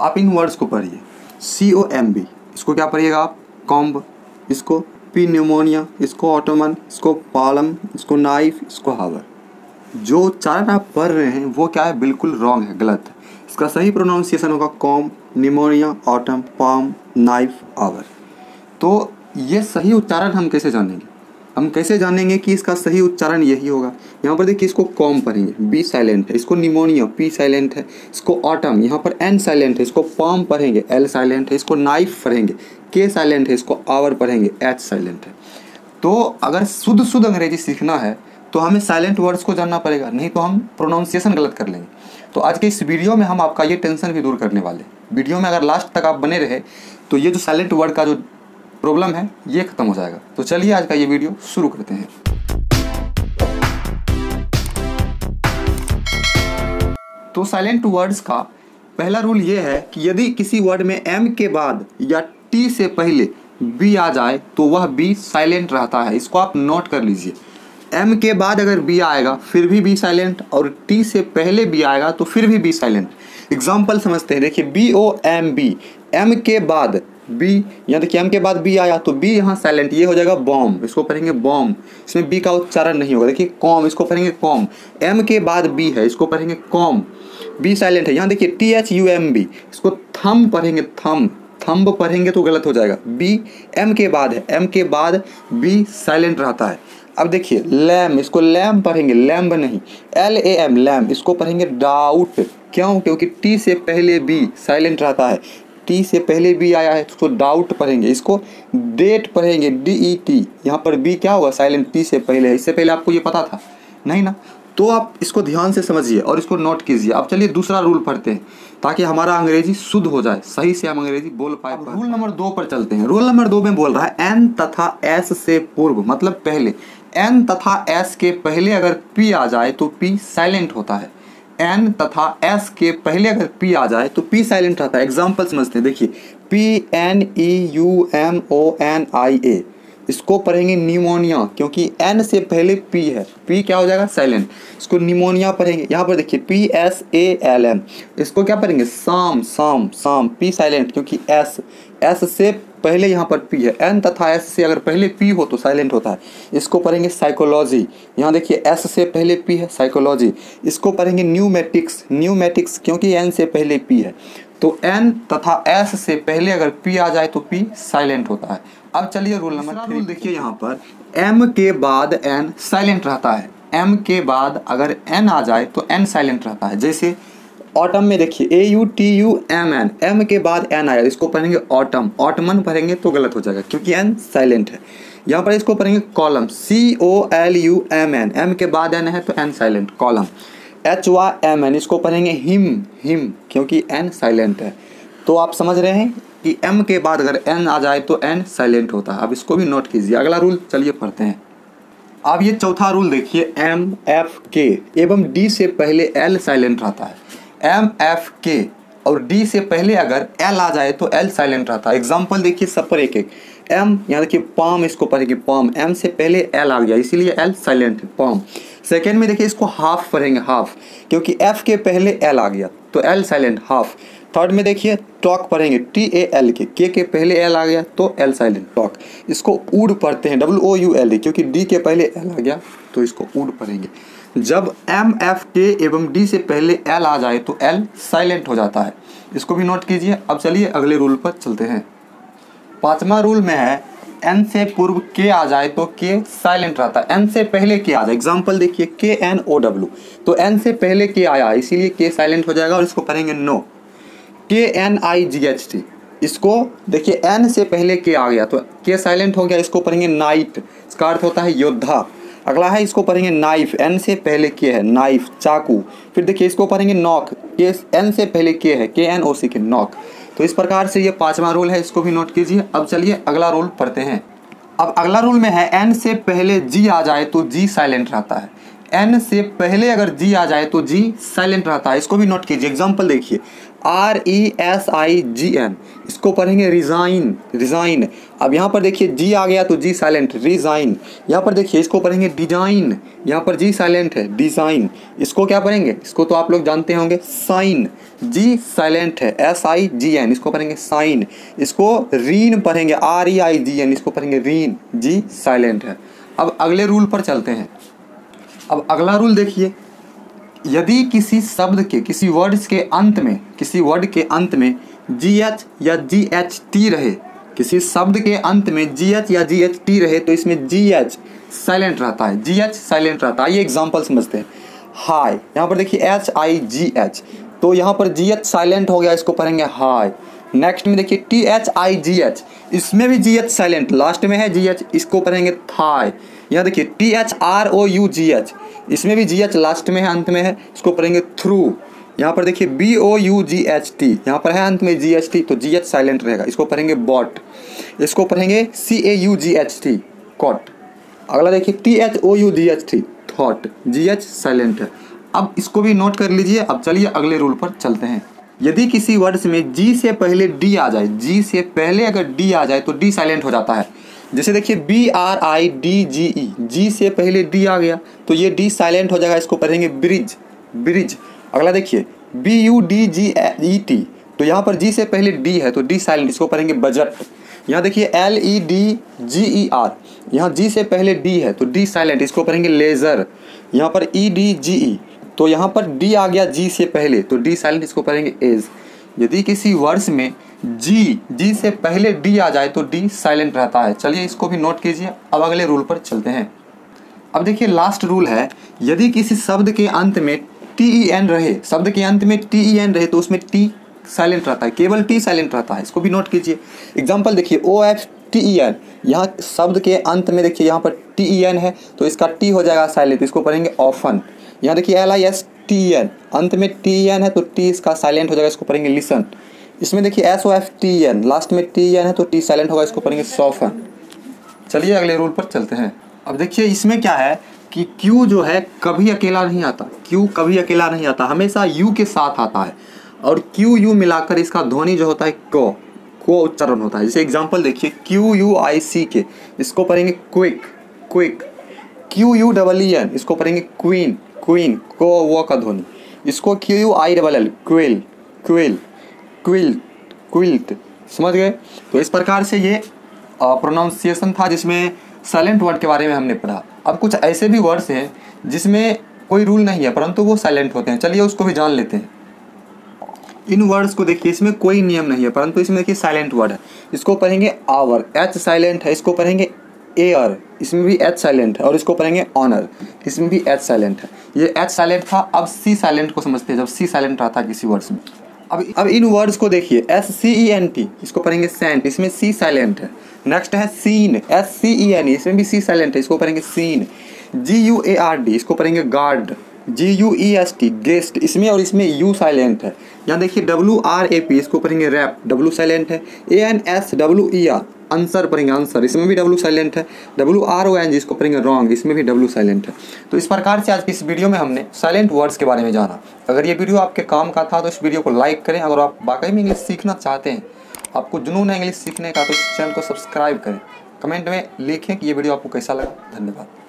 आप इन वर्ड्स को पढ़िए, COMB इसको क्या पढ़िएगा आप कॉम्ब, इसको pneumonia, इसको ऑटोमन, इसको पालम, इसको नाइफ, इसको हावर। जो उच्चारण आप पढ़ रहे हैं वो क्या है, बिल्कुल रॉन्ग है, गलत है। इसका सही प्रोनाउंसिएशन होगा comb, pneumonia, autumn, palm, knife, hour. तो ये सही उच्चारण हम कैसे जानेंगे, हम कैसे जानेंगे कि इसका सही उच्चारण यही होगा। यहाँ पर देखिए, इसको कॉम पढ़ेंगे, बी साइलेंट है, इसको निमोनिया, पी साइलेंट है, इसको ऑटम, यहाँ पर एन साइलेंट है, इसको पाम पढ़ेंगे, एल साइलेंट है, इसको नाइफ पढ़ेंगे, के साइलेंट है, इसको आवर पढ़ेंगे, एच साइलेंट है। तो अगर शुद्ध शुद्ध अंग्रेजी सीखना है तो हमें साइलेंट वर्ड्स को जानना पड़ेगा, नहीं तो हम प्रोनाउंसिएशन गलत कर लेंगे। तो आज के इस वीडियो में हम आपका ये टेंशन भी दूर करने वाले हैं। वीडियो में अगर लास्ट तक आप बने रहे तो ये जो साइलेंट वर्ड का जो प्रॉब्लम है ये खत्म हो जाएगा। तो चलिए आज का ये वीडियो शुरू करते हैं। तो साइलेंट वर्ड्स का पहला रूल ये है कि यदि किसी वर्ड में एम के बाद या टी से पहले बी आ जाए तो वह बी साइलेंट रहता है। इसको आप नोट कर लीजिए, एम के बाद अगर बी आएगा फिर भी बी साइलेंट, और टी से पहले बी आएगा तो फिर भी बी साइलेंट। एग्जाम्पल समझते हैं, देखिए BOMB, एम के बाद बी, यहाँ देखिए एम के बाद बी आया तो बी यहाँ साइलेंट, ये हो जाएगा बॉम्ब, इसको पढ़ेंगे बॉम्ब, इसमें बी का उच्चारण नहीं होगा। देखिए कॉम, इसको पढ़ेंगे कॉम, एम के बाद बी है, इसको पढ़ेंगे कॉम, बी साइलेंट है। यहाँ देखिए THUMB, इसको थम पढ़ेंगे, थम, थम्ब पढ़ेंगे तो गलत हो जाएगा। बी एम के बाद है, एम के बाद बी साइलेंट रहता है। अब देखिए लैम, इसको लैम पढ़ेंगे, लैम्ब नहीं, LAM लैम, इसको पढ़ेंगे डाउट, क्यों, क्योंकि टी से पहले बी साइलेंट रहता है, टी से पहले बी आया है तो डाउट पढ़ेंगे। इसको डेट पढ़ेंगे, DET, यहाँ पर बी क्या होगा, साइलेंट, टी से पहले है। इससे पहले आपको ये पता था नहीं ना, तो आप इसको ध्यान से समझिए और इसको नोट कीजिए। अब चलिए दूसरा रूल पढ़ते हैं ताकि हमारा अंग्रेजी शुद्ध हो जाए, सही से हम अंग्रेजी बोल पाए। रूल नंबर 2 पर चलते हैं। रूल नंबर 2 में बोल रहा है एन तथा एस से पूर्व, मतलब पहले, एन तथा एस के पहले अगर पी आ जाए तो पी साइलेंट होता है। एन तथा एस के पहले अगर पी आ जाए तो पी साइलेंट रहता है। एग्जाम्पल समझते हैं, देखिए PNEUMONIA, इसको पढ़ेंगे निमोनिया, क्योंकि एन से पहले पी है, पी क्या हो जाएगा, साइलेंट, इसको निमोनिया पढ़ेंगे। यहाँ पर देखिए PSALM, इसको क्या पढ़ेंगे, psalm, psalm, psalm, P silent, क्योंकि एस, एस से पहले यहाँ पर पी है। एन तथा एस से अगर पहले पी हो तो साइलेंट होता है। इसको पढ़ेंगे साइकोलॉजी, यहाँ देखिए एस से पहले पी है, साइकोलॉजी, इसको पढ़ेंगे न्यूमेटिक्स, न्यूमेटिक्स, क्योंकि एन से पहले पी है। तो एन तथा एस से पहले अगर पी आ जाए तो पी साइलेंट होता है। अब चलिए रूल नंबर 3 देखिए, यहाँ पर एम के बाद एन साइलेंट रहता है, एम के बाद अगर एन आ जाए तो एन साइलेंट रहता है। जैसे ऑटम में देखिए AUTUMN, एम के बाद एन आया, इसको पढ़ेंगे ऑटम, ऑटमन पढ़ेंगे तो गलत हो जाएगा क्योंकि एन साइलेंट है। यहाँ पर इसको पढ़ेंगे कॉलम, COLUMN, एम के बाद एन है तो एन साइलेंट, कॉलम। HYMN, इसको पढ़ेंगे हिम, हिम, क्योंकि एन साइलेंट है। तो आप समझ रहे हैं कि एम के बाद अगर एन आ जाए तो एन साइलेंट होता है। अब इसको भी नोट कीजिए। अगला रूल चलिए पढ़ते हैं। अब ये चौथा रूल देखिए, MFK एवं D से पहले L साइलेंट रहता है। MFK और D से पहले अगर L आ जाए तो L साइलेंट रहता है। एग्जाम्पल देखिए सब पर एक एक, M यहाँ देखिए पाम, इसको पढ़ेंगे पाम, M से पहले L आ गया इसीलिए L साइलेंट है, पाम। सेकेंड में देखिए इसको हाफ पढ़ेंगे, हाफ, क्योंकि F के पहले L आ गया तो L साइलेंट, हाफ। थर्ड में देखिए टॉक पढ़ेंगे, TAL, के पहले L आ गया तो L साइलेंट, टॉक। इसको उड पढ़ते हैं, WOULD, क्योंकि D के पहले L आ गया तो इसको उड पढ़ेंगे। जब MFK एवं D से पहले L आ जाए तो L साइलेंट हो जाता है। इसको भी नोट कीजिए। अब चलिए अगले रूल पर चलते हैं। 5वां रूल में है N से पूर्व K आ जाए तो K साइलेंट रहता है। N से पहले K आ जाए, एग्जाम्पल देखिए KNOW, तो N से पहले K आया इसीलिए K साइलेंट हो जाएगा और इसको पढ़ेंगे नो। KNIGHT, इसको देखिए N से पहले K आ गया तो K साइलेंट हो गया, इसको पढ़ेंगे नाइट, इसका अर्थ होता है योद्धा। अगला है, इसको पढ़ेंगे नाइफ, N से पहले K है, नाइफ, चाकू। फिर देखिए इसको पढ़ेंगे नॉक, K N से पहले K है, KNOCK, नॉक। तो इस प्रकार से ये 5वां रूल है, इसको भी नोट कीजिए। अब चलिए अगला रूल पढ़ते हैं। अब अगला रूल में है N से पहले G आ जाए तो G साइलेंट रहता है। N से पहले अगर G आ जाए तो G साइलेंट रहता है। इसको भी नोट कीजिए। एग्जाम्पल देखिए RESIGN, इसको पढ़ेंगे रिजाइन, रिजाइन। अब यहाँ पर देखिए जी आ गया तो जी साइलेंट, रिजाइन। यहाँ पर देखिए इसको पढ़ेंगे डिजाइन, यहाँ पर जी साइलेंट है, डिजाइन। इसको क्या पढ़ेंगे, इसको तो आप लोग जानते होंगे साइन, जी साइलेंट है, SIGN, इसको पढ़ेंगे साइन। इसको रीन पढ़ेंगे, REIGN, इसको पढ़ेंगे रीन, जी साइलेंट है। अब अगले रूल पर चलते हैं। अब अगला रूल देखिए, यदि किसी शब्द के, किसी वर्ड्स के अंत में, किसी वर्ड के अंत में GH या GHT रहे, किसी शब्द के अंत में GH या GHT रहे तो इसमें GH साइलेंट रहता है, GH साइलेंट रहता है। ये एग्जांपल समझते हैं। हाय, यहाँ पर देखिए HIGH, तो यहाँ पर GH साइलेंट हो गया, इसको पढ़ेंगे हाय। नेक्स्ट में देखिए THIGH, इसमें भी GH साइलेंट, लास्ट में है GH, इसको पढ़ेंगे थाय। यहाँ देखिए THROUGH, इसमें भी GH लास्ट में है, अंत में है, इसको पढ़ेंगे थ्रू। यहाँ पर देखिए BOUGHT, यहाँ पर है अंत में GHT, तो GH साइलेंट रहेगा, इसको पढ़ेंगे बॉट। इसको पढ़ेंगे CAUGHT, कॉट। अगला देखिए THOUGHT, थॉट, GH साइलेंट है। अब इसको भी नोट कर लीजिए। अब चलिए अगले रूल पर चलते हैं। यदि किसी वर्ड्स में जी से पहले डी आ जाए, जी से पहले अगर डी आ जाए तो डी साइलेंट हो जाता है। जैसे देखिए BRIDGE, जी से पहले डी आ गया तो ये डी साइलेंट हो जाएगा, इसको पढ़ेंगे ब्रिज, ब्रिज। अगला देखिए BUDGET, तो यहाँ पर जी से पहले डी है तो डी साइलेंट, इसको पढ़ेंगे बजट। यहाँ देखिए LEDGER, यहाँ जी से पहले डी है तो डी साइलेंट, इसको पढ़ेंगे लेज़र। यहाँ पर EDGE, तो यहाँ पर डी आ गया जी से पहले तो डी साइलेंट, इसको पढ़ेंगे एज। यदि किसी वर्ड्स में जी से पहले डी आ जाए तो डी साइलेंट रहता है। चलिए इसको भी नोट कीजिए। अब अगले रूल पर चलते हैं। अब देखिए लास्ट रूल है, यदि किसी शब्द के अंत में TEN रहे, शब्द के अंत में TEN रहे तो उसमें टी साइलेंट रहता है, केवल टी साइलेंट रहता है। इसको भी नोट कीजिए। एग्जाम्पल देखिए OFTEN, यहाँ शब्द के अंत में देखिए यहाँ पर TEN है तो इसका टी हो जाएगा साइलेंट, इसको पढ़ेंगे ऑफन। यहाँ देखिए LISTEN, अंत में TEN है तो टी इसका साइलेंट हो जाएगा, इसको पढ़ेंगे लिसन। इसमें देखिए SOFTEN, लास्ट में TEN है तो टी साइलेंट होगा, इसको पढ़ेंगे सॉफन। चलिए अगले रूल पर चलते हैं। अब देखिए इसमें क्या है कि Q जो है कभी अकेला नहीं आता, Q कभी अकेला नहीं आता, हमेशा U के साथ आता है और QU मिलाकर इसका ध्वनि जो होता है को उच्चारण होता है। जैसे एग्जाम्पल देखिए QUICK, इसको पढ़ेंगे क्विक, क्विक। QUEEN, इसको पढ़ेंगे क्वीन, क्वीन, को वो का ध्वनि। इसको QUILL, quill, quill, quilt, quilt, समझ गए। तो इस प्रकार से ये प्रोनाउंसिएशन था जिसमें साइलेंट वर्ड के बारे में हमने पढ़ा। अब कुछ ऐसे भी वर्ड्स हैं जिसमें कोई रूल नहीं है परंतु वो साइलेंट होते हैं, चलिए उसको भी जान लेते हैं। इन वर्ड्स को देखिए, इसमें कोई नियम नहीं है परंतु इसमें देखिए साइलेंट वर्ड है। इसको पढ़ेंगे आवर, एच साइलेंट है। इसको पढ़ेंगे एयर, इसमें भी एच साइलेंट है। और इसको पढ़ेंगे ऑनर, इसमें भी एच साइलेंट है। ये एच साइलेंट था। अब सी साइलेंट को समझते हैं, जब सी साइलेंट रहता है किसी वर्ड्स में। अब इन वर्ड्स को देखिए SCENT, इसको पढ़ेंगे सेंट, इसमें सी साइलेंट है। नेक्स्ट है सीन, SCEN, इसमें भी सी साइलेंट है, इसको पढ़ेंगे सीन। GUARD, इसको पढ़ेंगे गार्ड। GUEST, गेस्ट, इसमें और इसमें यू साइलेंट है। यहाँ देखिए WRAP, इसको पढ़ेंगे रैप, W साइलेंट है। ANSWER, आंसर पढ़ेंगे आंसर, इसमें भी W साइलेंट है। WRONG, इसको पढ़ेंगे रॉन्ग, इसमें भी W साइलेंट है। तो इस प्रकार से आज की इस वीडियो में हमने साइलेंट वर्ड्स के बारे में जाना। अगर ये वीडियो आपके काम का था तो इस वीडियो को लाइक करें। अगर आप वाकई में इंग्लिश सीखना चाहते हैं, आपको जुनून है इंग्लिश सीखने का, तो इस चैनल को सब्सक्राइब करें। कमेंट में लिखें कि ये वीडियो आपको कैसा लगा। धन्यवाद।